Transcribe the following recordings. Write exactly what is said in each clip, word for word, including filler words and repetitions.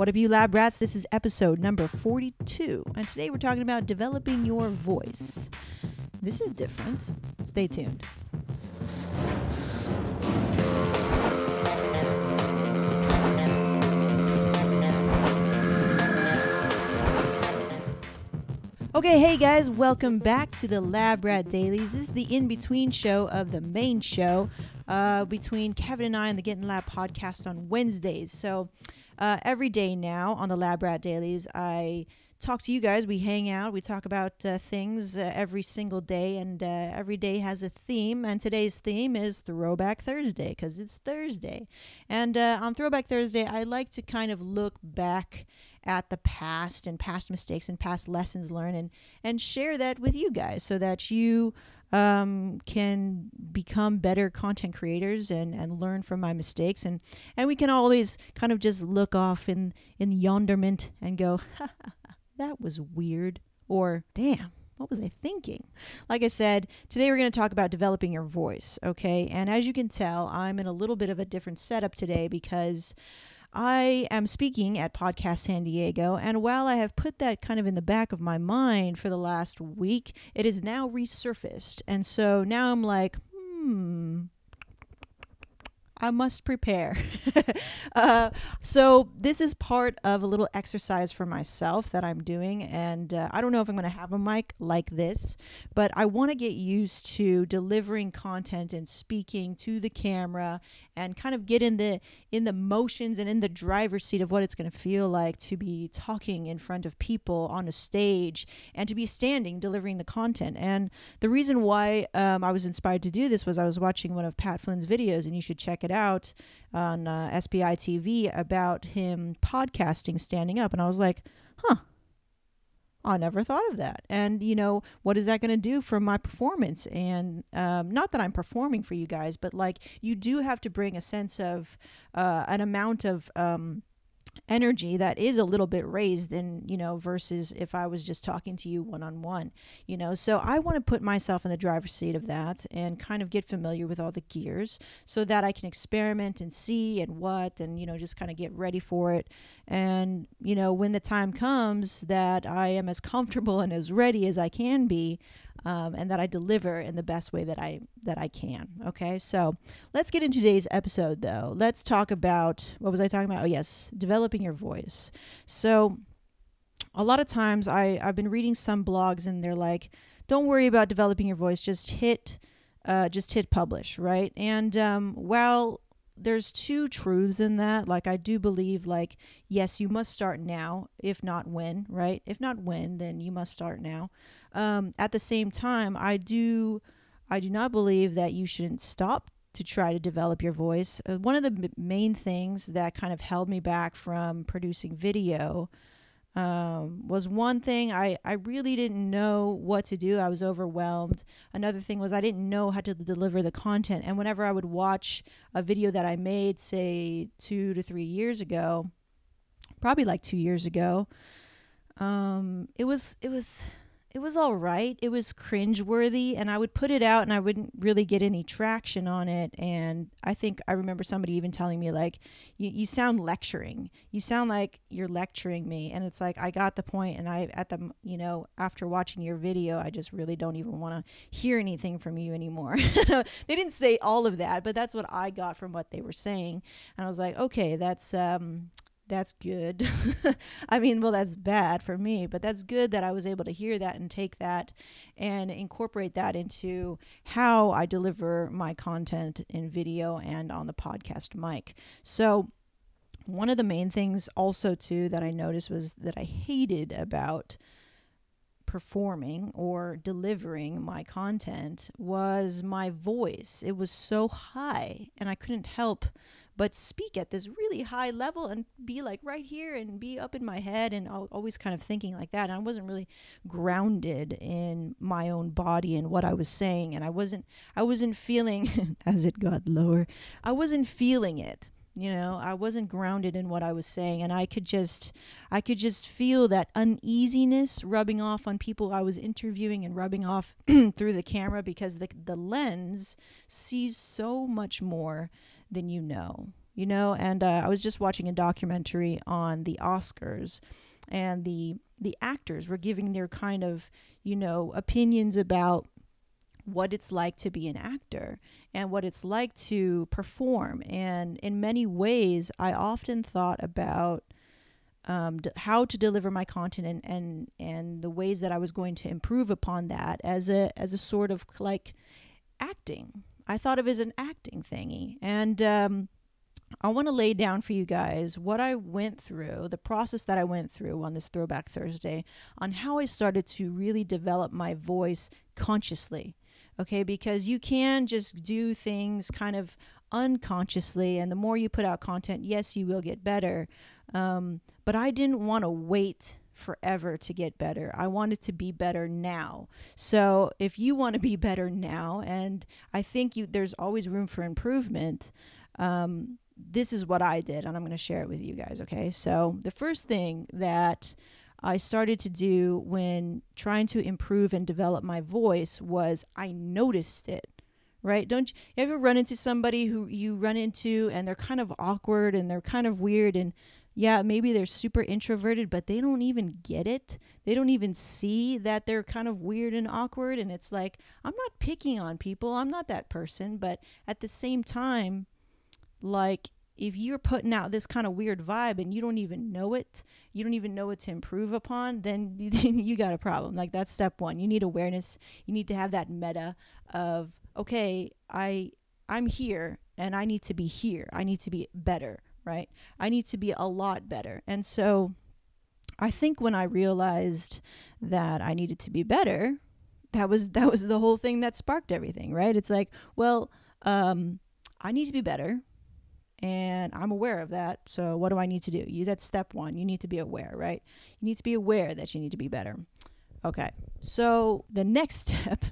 What up, you Lab Rats? This is episode number forty-two, and today we're talking about developing your voice. This is different. Stay tuned. Okay, hey guys, welcome back to the Lab Rat Dailies. This is the in-between show of the main show uh, between Kevin and I on the Get In The Lab podcast on Wednesdays. So Uh, every day now on the Lab Rat Dailies, I talk to you guys. We hang out. We talk about uh, things uh, every single day, and uh, every day has a theme. And today's theme is Throwback Thursday because it's Thursday. And uh, on Throwback Thursday, I like to kind of look back at the past and past mistakes and past lessons learned, and and share that with you guys so that you Um, can become better content creators and, and learn from my mistakes. And, and we can always kind of just look off in, in yonderment and go, ha, ha, ha, that was weird. Or, damn, what was I thinking? Like I said, today we're going to talk about developing your voice, okay? And as you can tell, I'm in a little bit of a different setup today because I am speaking at Podcast San Diego, and while I have put that kind of in the back of my mind for the last week, it is now resurfaced. And so now I'm like, hmm, I must prepare. uh, so this is part of a little exercise for myself that I'm doing, and uh, I don't know if I'm going to have a mic like this, but I want to get used to delivering content and speaking to the camera and kind of get in the in the motions and in the driver's seat of what it's going to feel like to be talking in front of people on a stage and to be standing delivering the content. And the reason why um, I was inspired to do this was I was watching one of Pat Flynn's videos, and you should check it out on uh, S B I T V, about him podcasting standing up, and I was like, huh, I never thought of that. And you know, what is that going to do for my performance? And um, not that I'm performing for you guys, but like, you do have to bring a sense of uh, an amount of um, energy that is a little bit raised than, you know, versus if I was just talking to you one-on-one, you know. So I want to put myself in the driver's seat of that and kind of get familiar with all the gears so that I can experiment and see and what, and, you know, just kind of get ready for it. And, you know, when the time comes that I am as comfortable and as ready as I can be, Um, and that I deliver in the best way that I that I can. Okay, so let's get into today's episode, though. Let's talk about, what was I talking about? Oh, yes, developing your voice. So a lot of times I, I've been reading some blogs, and they're like, don't worry about developing your voice. Just hit, uh, just hit publish, right? And um, while there's two truths in that, like, I do believe, like, yes, you must start now, if not when, right? If not when, then you must start now. Um, at the same time, I do, I do not believe that you shouldn't stop to try to develop your voice. Uh, one of the m main things that kind of held me back from producing video um, was one thing. I, I really didn't know what to do. I was overwhelmed. Another thing was I didn't know how to deliver the content. And whenever I would watch a video that I made, say, two to three years ago, probably like two years ago, um, it was, it was... it was all right. It was cringeworthy, and I would put it out and I wouldn't really get any traction on it. And I think I remember somebody even telling me, like, you, you sound lecturing. You sound like you're lecturing me. And it's like, I got the point. And I, at the, you know, after watching your video, I just really don't even want to hear anything from you anymore. They didn't say all of that, but that's what I got from what they were saying. And I was like, okay, that's, um, that's good. I mean, well, that's bad for me, but that's good that I was able to hear that and take that and incorporate that into how I deliver my content in video and on the podcast mic. So one of the main things also too that I noticed was that I hated about performing or delivering my content was my voice. It was so high, and I couldn't help but speak at this really high level and be like right here and be up in my head and always kind of thinking like that. And I wasn't really grounded in my own body and what I was saying. And I wasn't, I wasn't feeling, as it got lower, I wasn't feeling it. You know, I wasn't grounded in what I was saying, and I could just, I could just feel that uneasiness rubbing off on people I was interviewing and rubbing off through the camera, because the, the lens sees so much more than you know. you know? And uh, I was just watching a documentary on the Oscars, and the the actors were giving their kind of, you know, opinions about what it's like to be an actor and what it's like to perform. And in many ways, I often thought about um, d how to deliver my content and, and, and the ways that I was going to improve upon that as a, as a sort of like acting. I thought of it as an acting thingy. And um, I want to lay down for you guys what I went through, the process that I went through on this Throwback Thursday, on how I started to really develop my voice consciously. Okay, because you can just do things kind of unconsciously, and the more you put out content, yes, you will get better. Um, but I didn't want to wait forever to get better. I wanted to be better now. So if you want to be better now, and I think you, there's always room for improvement, um, this is what I did, and I'm going to share it with you guys, okay? So the first thing that I started to do when trying to improve and develop my voice was I noticed it, right? Don't you ever run into somebody who you run into and they're kind of awkward and they're kind of weird, and yeah, maybe they're super introverted, but they don't even get it. They don't even see that they're kind of weird and awkward. And it's like, I'm not picking on people. I'm not that person. But at the same time, like, if you're putting out this kind of weird vibe and you don't even know it, you don't even know what to improve upon, then you got a problem. Like, that's step one. You need awareness. You need to have that meta of, okay, I, I'm here and I need to be here. I need to be better, right? I need to be a lot better. And so I think when I realized that I needed to be better, that was, that was the whole thing that sparked everything, right? It's like, well, um, I need to be better. And I'm aware of that. So what do I need to do? You, that's step one. You need to be aware, right? You need to be aware that you need to be better. Okay. So the next step,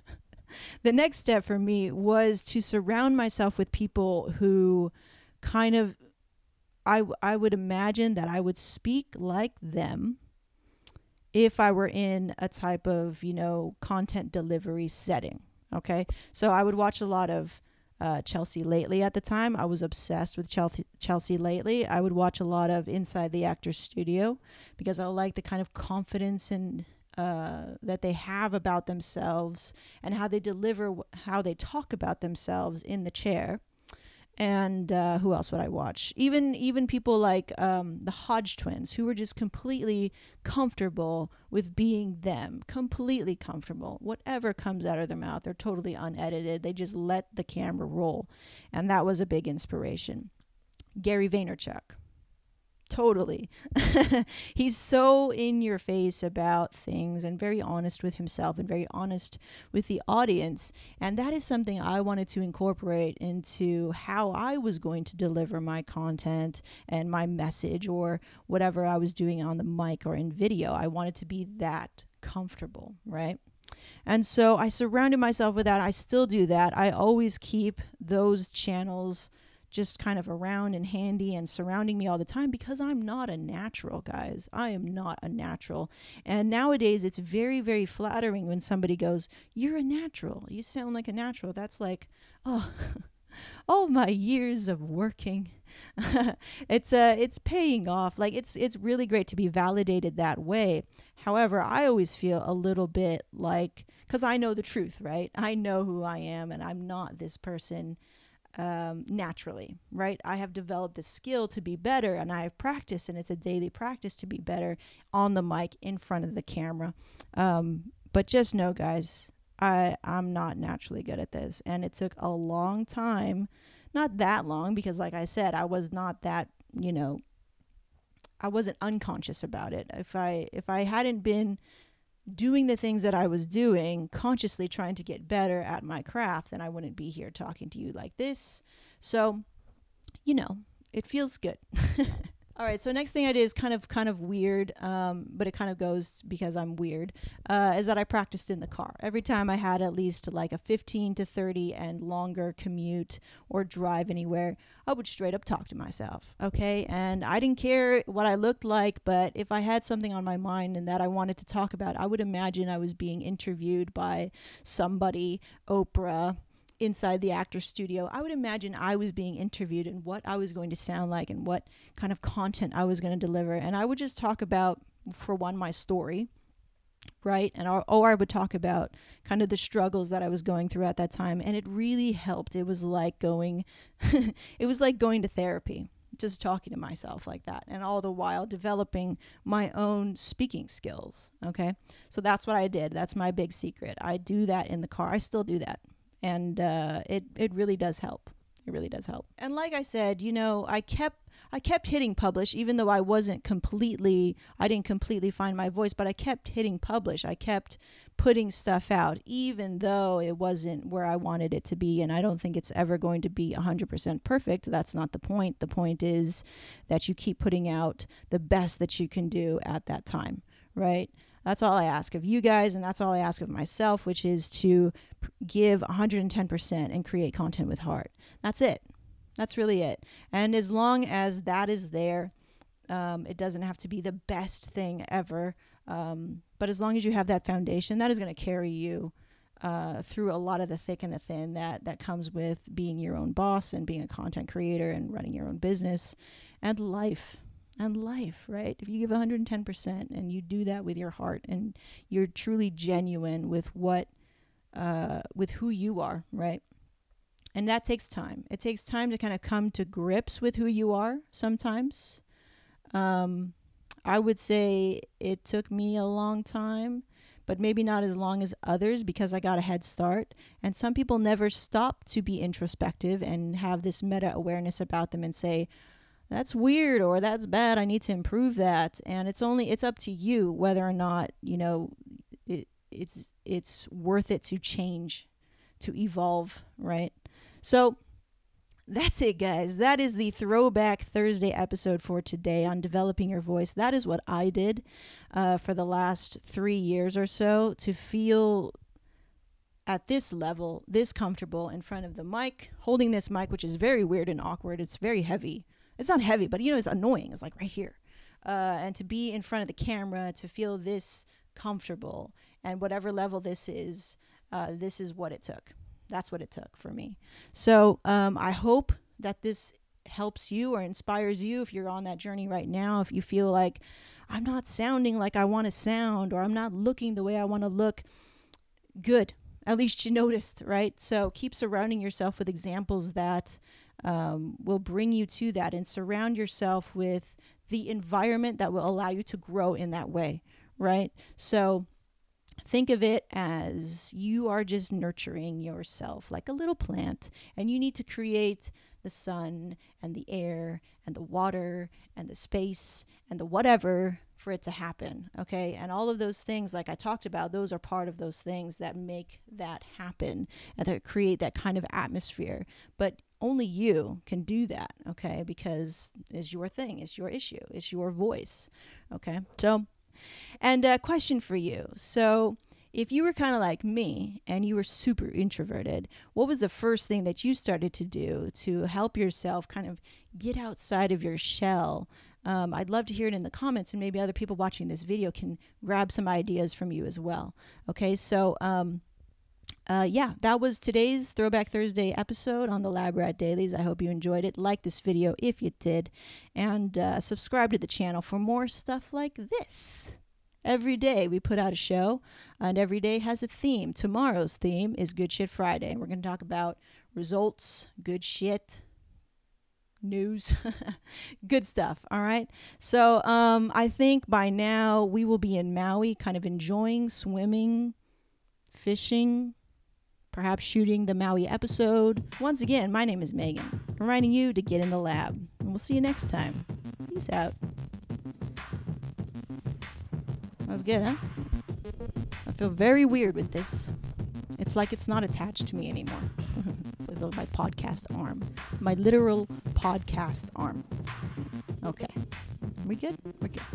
the next step for me was to surround myself with people who kind of, I, I would imagine that I would speak like them if I were in a type of, you know, content delivery setting. Okay. So I would watch a lot of Uh, Chelsea Lately at the time. I was obsessed with Chelsea, Chelsea Lately. I would watch a lot of Inside the Actors Studio because I like the kind of confidence and uh, that they have about themselves and how they deliver, how they talk about themselves in the chair. And uh, who else would I watch? Even even people like um, the Hodge twins, who were just completely comfortable with being them, completely comfortable. Whatever comes out of their mouth, they're totally unedited. They just let the camera roll. And that was a big inspiration. Gary Vaynerchuk. Totally. He's so in your face about things and very honest with himself and very honest with the audience. And that is something I wanted to incorporate into how I was going to deliver my content and my message or whatever I was doing on the mic or in video. I wanted to be that comfortable, right? And so I surrounded myself with that. I still do that. I always keep those channels just kind of around and handy and surrounding me all the time because I'm not a natural, guys. I am not a natural. And nowadays it's very, very flattering when somebody goes, you're a natural. You sound like a natural. That's like, oh, all my years of working. it's uh, it's paying off. Like it's, it's really great to be validated that way. However, I always feel a little bit like, because I know the truth, right? I know who I am and I'm not this person Um, naturally, right? I have developed a skill to be better and I have practiced, and it's a daily practice to be better on the mic in front of the camera. Um, but just know, guys, I, I'm not naturally good at this. And it took a long time, not that long, because like I said, I was not that, you know, I wasn't unconscious about it. If I, if I hadn't been doing the things that I was doing, consciously trying to get better at my craft, then I wouldn't be here talking to you like this. So, you know, it feels good. All right, so next thing I did is kind of kind of weird, um, but it kind of goes because I'm weird, uh, is that I practiced in the car. Every time I had at least like a fifteen to thirty and longer commute or drive anywhere, I would straight up talk to myself, okay? And I didn't care what I looked like, but if I had something on my mind and that I wanted to talk about, I would imagine I was being interviewed by somebody, Oprah, Inside the Actors Studio, I would imagine I was being interviewed and what I was going to sound like and what kind of content I was going to deliver. And I would just talk about, for one, my story, right? And or, or I would talk about kind of the struggles that I was going through at that time. And it really helped. It was like going, it was like going to therapy, just talking to myself like that, and all the while developing my own speaking skills. Okay. So that's what I did. That's my big secret. I do that in the car. I still do that. And uh, it, it really does help. It really does help. And like I said, you know, I kept I kept hitting publish, even though I wasn't completely, I didn't completely find my voice, but I kept hitting publish. I kept putting stuff out, even though it wasn't where I wanted it to be. And I don't think it's ever going to be one hundred percent perfect. That's not the point. The point is that you keep putting out the best that you can do at that time, right? That's all I ask of you guys, and that's all I ask of myself, which is to give one hundred ten percent and create content with heart. That's it. That's really it. And as long as that is there, um, it doesn't have to be the best thing ever. Um, but as long as you have that foundation, that is going to carry you uh, through a lot of the thick and the thin that, that comes with being your own boss and being a content creator and running your own business and life. And life, right? If you give one hundred ten percent and you do that with your heart and you're truly genuine with what, uh, with who you are, right? And that takes time. It takes time to kind of come to grips with who you are sometimes. Um, I would say it took me a long time, but maybe not as long as others because I got a head start. And some people never stop to be introspective and have this meta awareness about them and say, that's weird, or that's bad, I need to improve that. And it's only, it's up to you whether or not, you know, it, it's, it's worth it to change, to evolve, right? So that's it, guys. That is the Throwback Thursday episode for today on developing your voice. That is what I did uh, for the last three years or so to feel at this level, this comfortable in front of the mic, holding this mic, which is very weird and awkward. It's very heavy. It's not heavy, but, you know, it's annoying. It's like right here. Uh, and to be in front of the camera, to feel this comfortable and whatever level this is, uh, this is what it took. That's what it took for me. So um, I hope that this helps you or inspires you if you're on that journey right now. If you feel like I'm not sounding like I want to sound or I'm not looking the way I want to look, good. At least you noticed, right? So keep surrounding yourself with examples that Um, will bring you to that, and surround yourself with the environment that will allow you to grow in that way, right? So think of it as you are just nurturing yourself like a little plant, and you need to create the sun and the air and the water and the space and the whatever for it to happen, okay? And all of those things, like I talked about, those are part of those things that make that happen and that create that kind of atmosphere. But only you can do that, okay? Because it's your thing, it's your issue, it's your voice, okay? So, and a question for you. So if you were kind of like me and you were super introverted, what was the first thing that you started to do to help yourself kind of get outside of your shell? Um, I'd love to hear it in the comments, and maybe other people watching this video can grab some ideas from you as well, okay? So, um, Uh, yeah, that was today's Throwback Thursday episode on the Lab Rat Dailies. I hope you enjoyed it. Like this video if you did, and uh, subscribe to the channel for more stuff like this. Every day we put out a show, and every day has a theme. Tomorrow's theme is Good Shit Friday. We're going to talk about results, good shit, news, good stuff. All right. So um, I think by now we will be in Maui, kind of enjoying swimming, fishing, perhaps shooting the Maui episode. Once again, my name is Megan, reminding you to get in the lab. And we'll see you next time. Peace out. That was good, huh? I feel very weird with this. It's like it's not attached to me anymore. It's like my podcast arm. My literal podcast arm. Okay. Are we good? We're good.